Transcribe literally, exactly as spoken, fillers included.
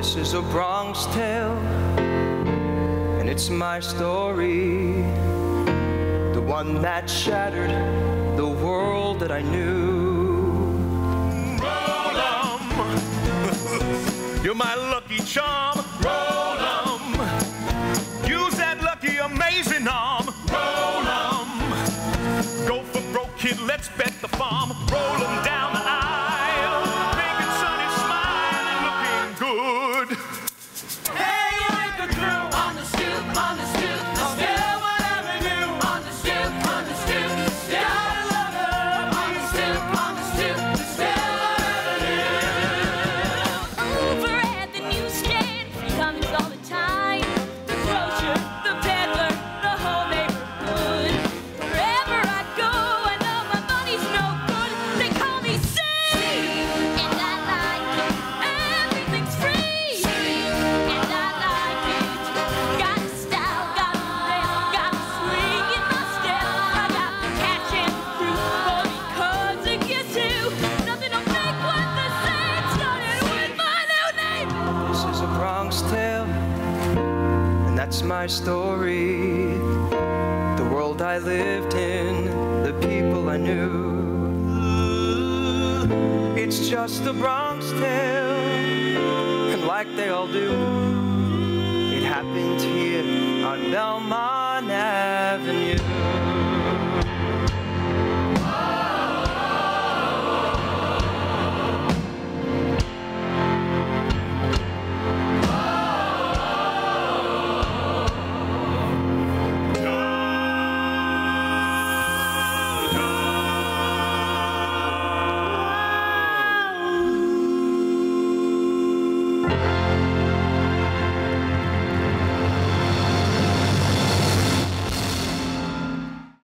This is a Bronx tale, and it's my story, the one that shattered the world that I knew. Roll 'em, you're my lucky charm. Roll 'em, use that lucky amazing arm. Roll 'em, go for broke, kid, let's bet the farm. Roll 'em down the aisle. That's my story, the world I lived in, the people I knew. It's just a Bronx tale, and like they all do, it happened here on Belmont Avenue.